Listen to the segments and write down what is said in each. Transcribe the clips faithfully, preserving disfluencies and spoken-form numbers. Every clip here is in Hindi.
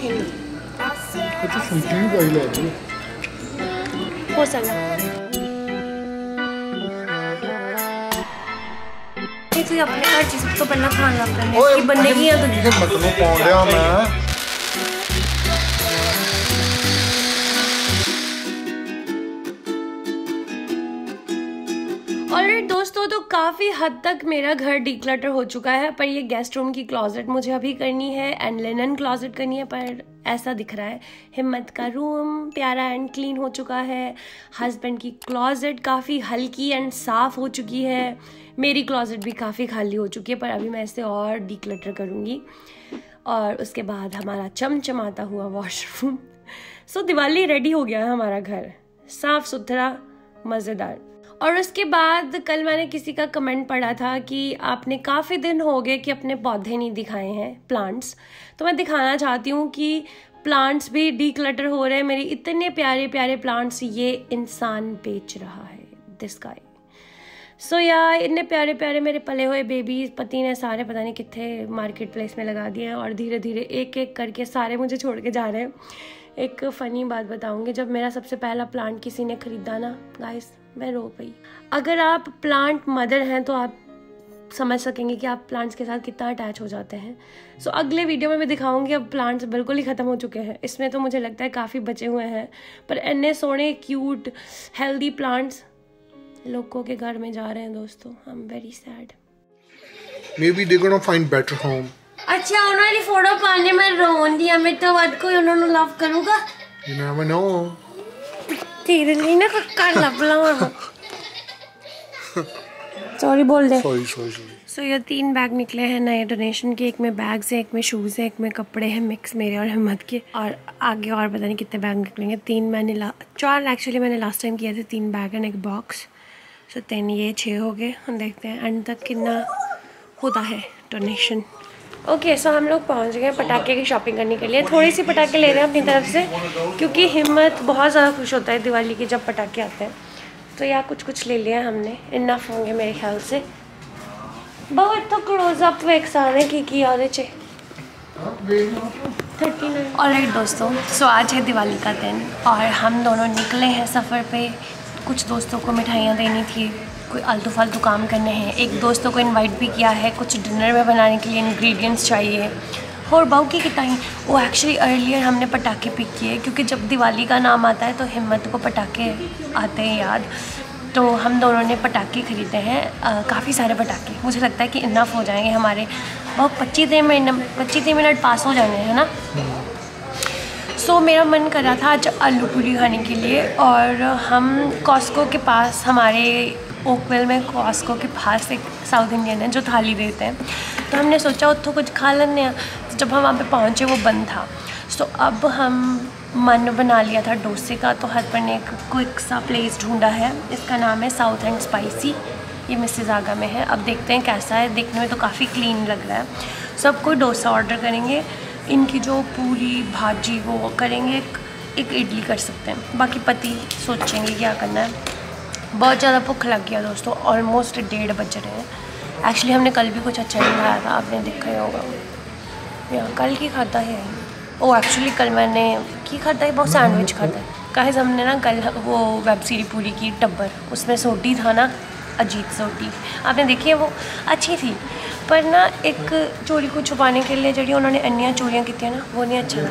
थे हो सला तो अपने हर चीज तो पहला खाना करने की बनेगी या तो मतलब पौंड है मैं ऑलराइट दोस्तों, तो काफ़ी हद तक मेरा घर डिक्लटर हो चुका है, पर ये गेस्ट रूम की क्लॉजेट मुझे अभी करनी है एंड लिनन क्लॉजेट करनी है, पर ऐसा दिख रहा है हिम्मत का रूम प्यारा एंड क्लीन हो चुका है, हस्बैंड की क्लॉजेट काफ़ी हल्की एंड साफ़ हो चुकी है, मेरी क्लॉजेट भी काफ़ी खाली हो चुकी है, पर अभी मैं इसे और डिक्लटर करूँगी और उसके बाद हमारा चमचमाता हुआ वॉशरूम। सो दिवाली रेडी हो गया है हमारा घर, साफ़ सुथरा मज़ेदार। और उसके बाद कल मैंने किसी का कमेंट पढ़ा था कि आपने काफ़ी दिन हो गए कि अपने पौधे नहीं दिखाए हैं, प्लांट्स, तो मैं दिखाना चाहती हूँ कि प्लांट्स भी डिक्लटर हो रहे हैं। मेरे इतने प्यारे प्यारे प्लांट्स ये इंसान बेच रहा है, दिस गाय। सो यार इतने प्यारे प्यारे मेरे पले हुए बेबीज पति ने सारे पता नहीं कितने मार्केट प्लेस में लगा दिए हैं और धीरे धीरे एक एक करके सारे मुझे छोड़ के जा रहे हैं। एक फ़नी बात बताऊँगी, जब मेरा सबसे पहला प्लांट किसी ने खरीदा ना गाइस, मैं रो पाई। अगर आप प्लांट मदर हैं तो आप समझ सकेंगे कि आप प्लांट्स के साथ कितना अटैच हो जाते हैं। सो so, अगले वीडियो में मैं दिखाऊंगी, अब प्लांट्स बिल्कुल ही ख़त्म हो चुके हैं, इसमें तो मुझे लगता है काफ़ी बचे हुए हैं, पर इतने सोने क्यूट हेल्दी प्लांट्स लोगों के घर में जा रहे हैं दोस्तों। I am very sad, maybe they gonna find better home. अच्छा उन्होंने फोटो पाने में रोन दिया, मैं तो बात कोई उन्होंने लव करूंगा, यू नेवर नो। तेरे लिए ना कर लपला सॉरी बोल दे। Sorry sorry sorry. सो ये तीन बैग निकले हैं नए डोनेशन के, एक में बैग्स हैं, एक में शूज़ हैं, एक में कपड़े हैं मिक्स मेरे और हिम्मत के, और आगे और पता नहीं कितने बैग निकलेंगे। तीन मैंने ला चार एक्चुअली मैंने लास्ट टाइम किए थे, तीन बैग एंड एक बॉक्स। सो तीन ये छः हो गए, हम देखते हैं एंड तक कितना होता है donation. Okay okay, so so हम लोग पहुंच गए पटाखे की शॉपिंग करने के लिए। थोड़े से पटाखे ले रहे हैं अपनी तरफ से क्योंकि हिम्मत बहुत ज़्यादा खुश होता है दिवाली के जब पटाखे आते हैं, तो यहाँ कुछ कुछ ले लिया हमने, इनफ होंगे मेरे ख्याल से। बहुत तो क्लोजअप वेक्साने की की और थर्टी नाइन। ऑलराइट दोस्तों, सो आज है दिवाली का दिन और हम दोनों निकले हैं सफ़र पे। कुछ दोस्तों को मिठाइयाँ देनी थी, कोई आलतू फालतू काम करने हैं, एक दोस्तों को इनवाइट भी किया है, कुछ डिनर में बनाने के लिए इंग्रेडिएंट्स चाहिए और बाऊ की किताई। वो एक्चुअली अर्लियर हमने पटाखे पिक किए क्योंकि जब दिवाली का नाम आता है तो हिम्मत को पटाखे आते हैं याद, तो हम दोनों ने पटाखे ख़रीदे हैं, काफ़ी सारे पटाखे। मुझे लगता है कि इनफ हो जाएंगे हमारे, बहुत पच्चीस पच्चीस मिनट पास हो जाएंगे, है ना। सो so, मेरा मन कर रहा था आज आलू पूरी खाने के लिए, और हम कॉस्को के पास, हमारे ओकवेल में कॉस्को के पास एक साउथ इंडियन है जो थाली देते हैं, तो हमने सोचा उतो कुछ खा लेने। तो जब हम वहाँ पे पहुँचे वो बंद था, सो अब हम मन बना लिया था डोसे का, तो हस्बैंड ने एक क्विक सा प्लेस ढूंढा है, इसका नाम है साउथ एंड स्पाइसी, ये मिसेज आगा में है। अब देखते हैं कैसा है, देखने में तो काफ़ी क्लीन लग रहा है। सब कोई डोसा ऑर्डर करेंगे, इनकी जो पूरी भाजी वो करेंगे, एक इडली कर सकते हैं, बाकी पति सोचेंगे क्या करना है। बहुत ज़्यादा भूख लग गया दोस्तों, ऑलमोस्ट डेढ़ बज रहे हैं। एक्चुअली हमने कल भी कुछ अच्छा नहीं खाया था, आपने देखा ही होगा, या कल की खाता है ओ एक्चुअली कल मैंने की खाता है, बहुत सैंडविच खाता है। गाइस हमने ना कल वो वेब सीरीज पूरी की टब्बर, उसमें सोटी था ना अजीत सोटी, आपने देखी है, वो अच्छी थी, पर ना एक चोरी को छुपाने के लिए जी उन्होंने अन्य चोरियाँ की ना, वो नहीं अच्छा था।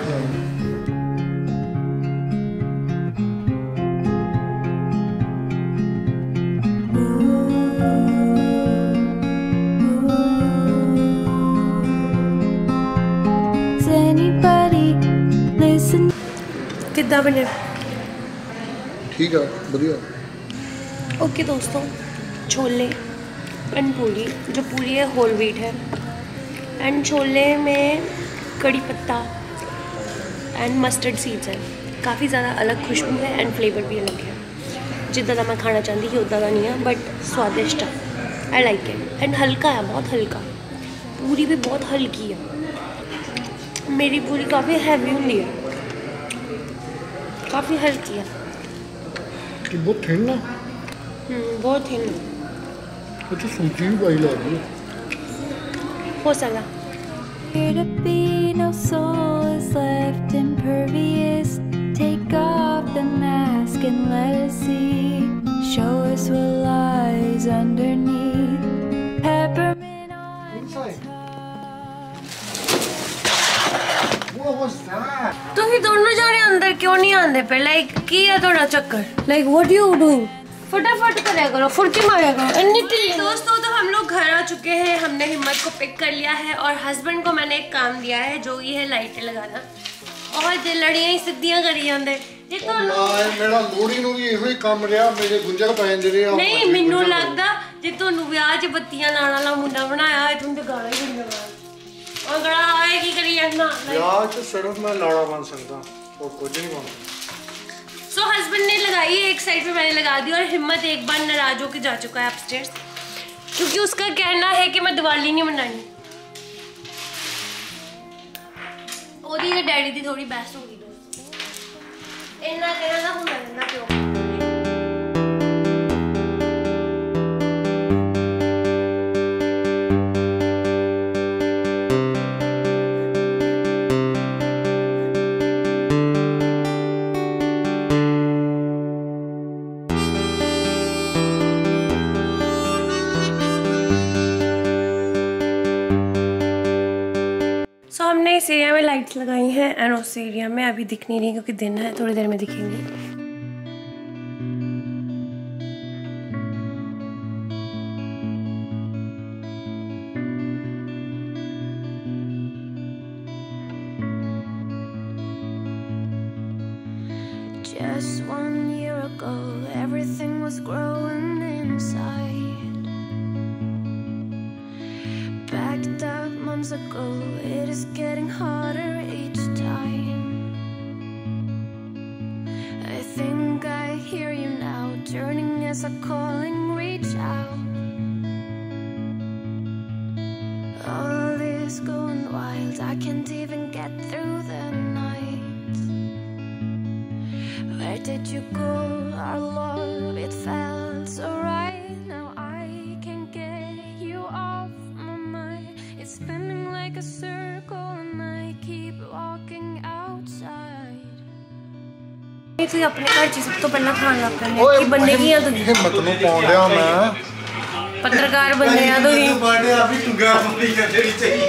कितना बने? ठीक है, बढ़िया। ओके दोस्तों, छोले एंड पूरी, जो पूरी है होल व्हीट है, एंड छोले में कड़ी पत्ता एंड मस्टर्ड सीड्स है, काफ़ी ज़्यादा अलग खुशबू है एंड फ्लेवर भी अलग है। जितना मैं खाना चाहती थी उतना नहीं है, बट स्वादिष्ट है, आई लाइक इट, एंड हल्का है, बहुत हल्का। पूरी भी बहुत हल्की है, मेरी पूरी काफ़ी हैवी हुई है, काफ़ी हल्की है, बहुत थिन है, बहुत थिन है, तो सूजी भी पाई लग रही है हो सला। ask and let us see. Show us what lies underneath. Peppermint on your tongue. What was that? So you don't go inside. Why don't you go inside? Like, what do you do? Like, what do you do? फटाफट करेगा, फुर्ती मारेगा। दोस्तों तो हम लोग घर आ चुके हैं, हमने हिम्मत को पिक कर लिया है और हस्बैंड को मैंने एक काम दिया है जो ये है लाइटें लगाना और लड़ियाँ सिद्धियाँ करी जाते। नहीं मैनू लगता जे तुम ब्याह च बत्तियां लाने वाला मुंडा बनाया है, तुम तो गाना ही सुन रहे और गाना आए की करी जाना। सिर्फ मैं लाड़ा बन सकता और कुछ नहीं बन। सो so, हस्बैंड ने लगाई है, एक साइड पे मैंने लगा दी और हिम्मत एक बार नाराज होकर जा चुका है अपस्टेयर्स क्योंकि उसका कहना है कि मैं दिवाली नहीं मनानी। और डैडी दी थोड़ी बहस हो गई, इन्ना कहना था मैं क्यों। हमने इस एरिया में लाइट्स लगाई हैं एंड उस एरिया में अभी दिख नहीं रही क्योंकि दिन है, थोड़ी देर में दिखेंगी। Just one year ago, everything was growing inside. Backed up months ago, it is getting harder each time. I think I hear you now, turning as a calling, reach out. All this going wild, I can't even get through the night. Where did you go, our love? It felt so right. Now I can't get you off my mind. It's spinning like a circle and I keep walking outside. इसे अपने घर चीज़ तो पहला खाना करने की बनने की याद होगी। मतलबों पौंडे हैं मैं। पत्रकार बनने याद होगी। पौंडे अभी तुगार बनने याद होगी चाहिए।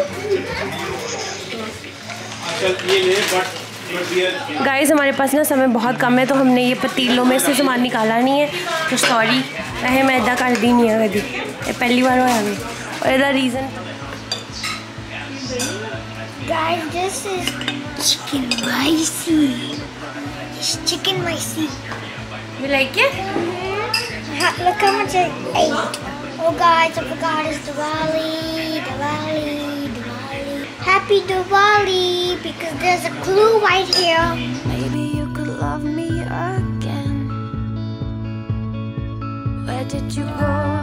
अच्छा ये ले बट गाइस हमारे पास ना समय बहुत कम है तो हमने ये पतीलों में से सामान निकाला नहीं है तो सॉरी है मैं इदा कर दी नहीं है कभी ये पहली बार होया है और इदा reason. Guys, this is chicken spicy. It's chicken spicy. You like it? Mm-hmm. Look how much I ate. Oh guys, I forgot it's Diwali, Diwali, Diwali. Happy Diwali because there's a clue right here. Maybe you could love me again. Where did you go?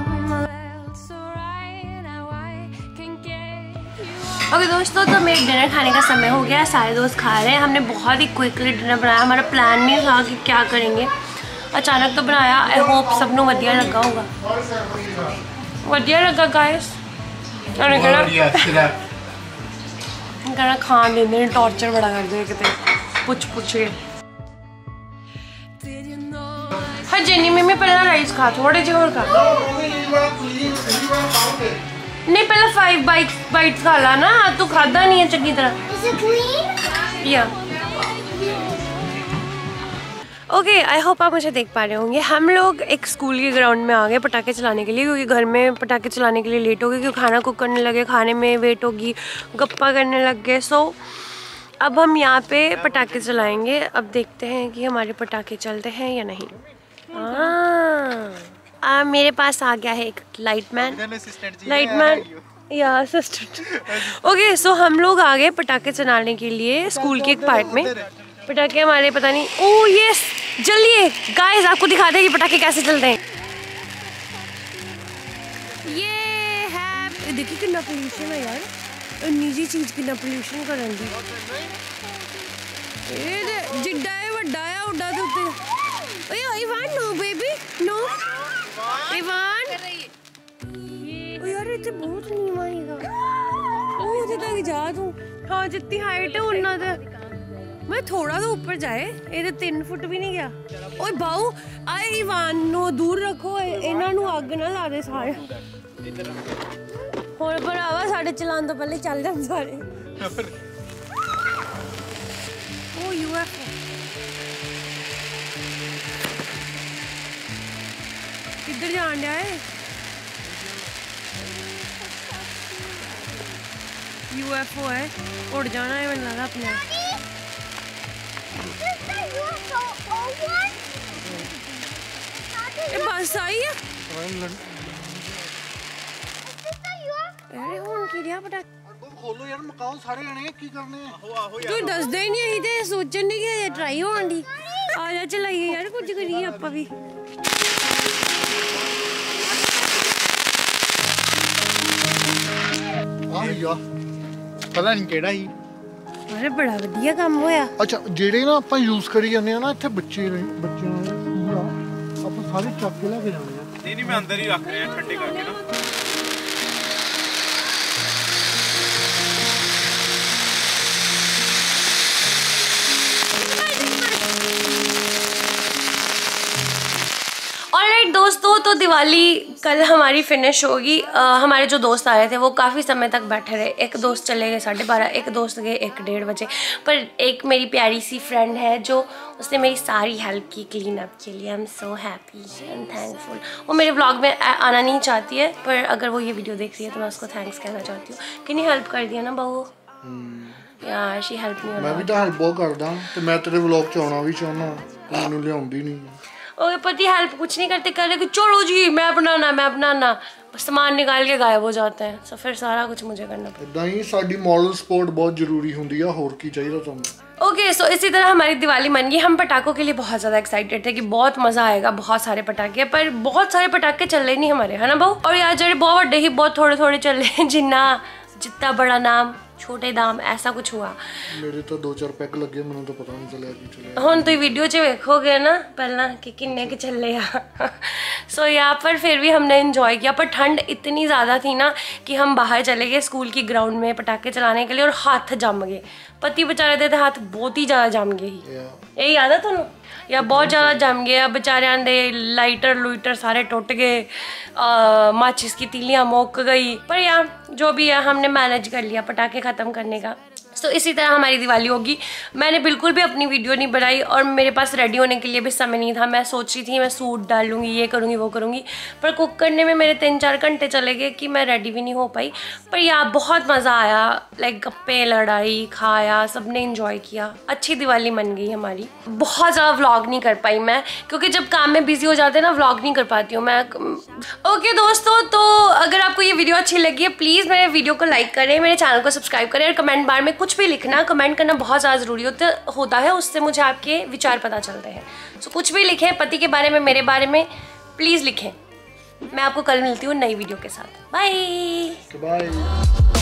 Okay okay, दोस्तों तो मेरे डिनर खाने का समय हो गया है, सारे दोस्त खा रहे हैं। हमने बहुत ही क्विकली डिनर बनाया, हमारा प्लान नहीं था कि क्या करेंगे, अचानक तो बनाया। आई होप सबनों वधिया लगा होगा, वधिया लगा गाइस। कहना खान दे मेरे टॉर्चर बड़ा कर दे कितने पुछ पुछ के। हाँ जेनी मम्मी पहला राइस खा, थोड़े जो और खा नहीं, पहले फाइव बाइट्स बाइट्स खा ला ना, तू खादा नहीं है चंगी तरह या। ओके आई होप आप मुझे देख पा रहे होंगे। हम लोग एक स्कूल के ग्राउंड में आ गए पटाखे चलाने के लिए क्योंकि घर में पटाखे चलाने के लिए लेट हो गए क्योंकि खाना कुक करने लगे, खाने में वेट होगी, गप्पा करने लग गए। सो अब हम यहाँ पे पटाखे चलाएंगे, अब देखते हैं कि हमारे पटाखे चलते हैं या नहीं। हाँ आ, मेरे पास आ गया है एक लाइट मैन, लाइट मैन या असिस्टेंट। ओके सो हम लोग आ गए पटाखे चलाने के लिए स्कूल के एक पार्क में। पटाखे हमारे पता नहीं, ओह यस जलिए। गाइस आपको दिखा दें कि पटाखे कैसे चलते हैं। ये है देखिए कितना पोल्यूशन है यार, निजी चीज कितना पोल्यूशन कर रही है। जिड्डा है वड्डा है उड्डा तो बेबी नो यार इतने बहुत नीम आएगा। ओ जितना जा तू, हाँ जितनी हाइट है उतना। मैं थोड़ा तो ऊपर जाए, ये तीन फुट भी नहीं गया। और बाऊ आई वान दूर रखो, इन्हों अग ना ला दे सारे। हम भरावा साढ़े चलाने तो पहले चल जाए सारे। ओ यूएफओ किधर जान दिया है? यूएफओ है, उड़ जाना है मैंने लगा अपने। ये बस आई है? अरे होन की दिया पटा। खोलो यार मकाओ सारे जने की करने। तू दस दे ही नहीं दे सोचन नहीं कि ये ट्राई होन दी। आ जा चलाइए यार कुछ करिए आपा भी। पता नहीं केड़ा ही। अरे बड़ा बढ़िया काम होया। अच्छा जेड़े ना अपन यूज करी जाने ना इथे बच्चे बच्चे पूरा अपन सारे चक्के लेके जाने हैं। नहीं नहीं मैं अंदर ही रख रहे हैं ठंडे करके ना। ऑलराइट दोस्तों, तो दिवाली कल हमारी फिनिश होगी। हमारे जो दोस्त आए थे वो काफ़ी समय तक बैठे रहे। एक दोस्त चले गए साढ़े बारह, एक दोस्त गए एक डेढ़ बजे, पर एक मेरी प्यारी सी फ्रेंड है जो उसने मेरी सारी हेल्प की क्लीन अप के लिए। I am so happy and thankful. वो मेरे व्लॉग में आना नहीं चाहती है, पर अगर वो ये वीडियो देख रही है तो मैं उसको थैंक्स कहना चाहती हूँ कि नहीं हेल्प कर दिया ना बहू। यार शी हेल्प मी। मैं भी तो हेल्प बहुत करदा ते मैं तेरे व्लॉग च आना भी चाहना, मैनूं लियाउंदी नहीं। और पति हेल्प कुछ नहीं करते, कह रहे कि चलो जी मैं बनाना मैं बनाना, सामान निकाल के गायब हो जाते हैं। सो फिर सारा कुछ मुझे करना पड़ता है। साडी मॉरल सपोर्ट बहुत जरूरी होंदी है, होर की चाहिए तुहानूं। ओके okay, सो so इसी तरह हमारी दिवाली मन गई। हम पटाखों के लिए बहुत ज़्यादा एक्साइटेड थे कि बहुत मज़ा आएगा, बहुत सारे पटाखे, पर बहुत सारे पटाखे चले नहीं हमारे, है ना बहू। और यार जेडे बहुत व्डे ही बहुत थोड़े थोड़े चले, जिन्ना जितना बड़ा नाम छोटे दाम, ऐसा कुछ हुआ। मेरे तो दो चार पैक लगे, मैंने तो पता नहीं चला कि चले। हुन तो वीडियो च देखोगे ना पहला कि किन्ने के चले आ। सो यहाँ पर फिर भी हमने एंजॉय किया, पर ठंड इतनी ज़्यादा थी ना कि हम बाहर चले गए स्कूल की ग्राउंड में पटाखे चलाने के लिए, और हाथ जम गए। पति बेचारे देते हाथ बहुत ही ज़्यादा जम गए ही, यही याद है तुहानूं? या बहुत ज़्यादा जम गया बेचारियां दे, लाइटर लुइटर सारे टूट गए, माचिस की तीलियां मोक गई। पर यार जो भी है हमने मैनेज कर लिया पटाखे ख़त्म करने का। सो so, इसी तरह हमारी दिवाली होगी। मैंने बिल्कुल भी अपनी वीडियो नहीं बनाई, और मेरे पास रेडी होने के लिए भी समय नहीं था। मैं सोच रही थी मैं सूट डालूंगी, ये करूंगी वो करूंगी, पर कुक करने में मेरे तीन चार घंटे चले गए कि मैं रेडी भी नहीं हो पाई। पर यार बहुत मज़ा आया, लाइक गप्पे लड़ाई खाया, सबने इंजॉय किया, अच्छी दिवाली मन गई हमारी। बहुत ज़्यादा व्लॉग नहीं कर पाई मैं, क्योंकि जब काम में बिजी हो जाते ना व्लॉग नहीं कर पाती हूँ मैं। ओके दोस्तों, तो अगर आपको ये वीडियो अच्छी लगी है प्लीज़ मेरे वीडियो को लाइक करें, मेरे चैनल को सब्सक्राइब करें, और कमेंट बार में कुछ भी लिखना, कमेंट करना बहुत ज़्यादा ज़रूरी होता है, उससे मुझे आपके विचार पता चलते हैं। सो so, कुछ भी लिखें पति के बारे में, मेरे बारे में प्लीज़ लिखें। मैं आपको कल मिलती हूँ नई वीडियो के साथ। Bye bye.